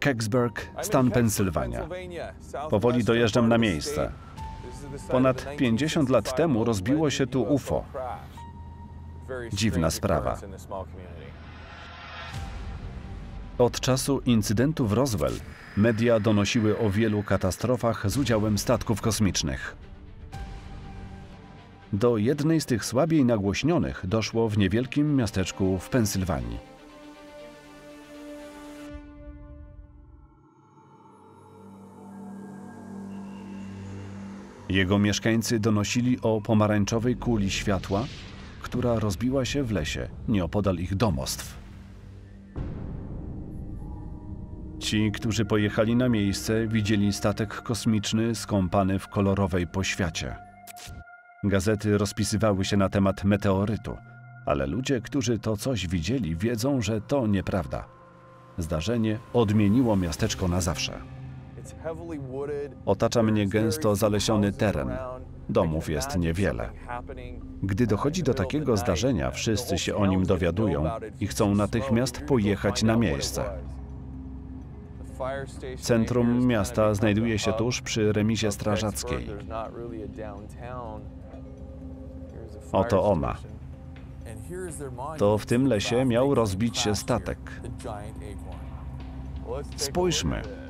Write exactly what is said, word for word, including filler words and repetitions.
Kecksburg, stan Pensylwania. Powoli dojeżdżam na miejsce. Ponad pięćdziesiąt lat temu rozbiło się tu U F O. Dziwna sprawa. Od czasu incydentu w Roswell media donosiły o wielu katastrofach z udziałem statków kosmicznych. Do jednej z tych słabiej nagłośnionych doszło w niewielkim miasteczku w Pensylwanii. Jego mieszkańcy donosili o pomarańczowej kuli światła, która rozbiła się w lesie nieopodal ich domostw. Ci, którzy pojechali na miejsce, widzieli statek kosmiczny skąpany w kolorowej poświacie. Gazety rozpisywały się na temat meteorytu, ale ludzie, którzy to coś widzieli, wiedzą, że to nieprawda. Zdarzenie odmieniło miasteczko na zawsze. Otacza mnie gęsto zalesiony teren. Domów jest niewiele. Gdy dochodzi do takiego zdarzenia, wszyscy się o nim dowiadują i chcą natychmiast pojechać na miejsce. Centrum miasta znajduje się tuż przy remizie strażackiej. Oto ona. To w tym lesie miał rozbić się statek. Spójrzmy.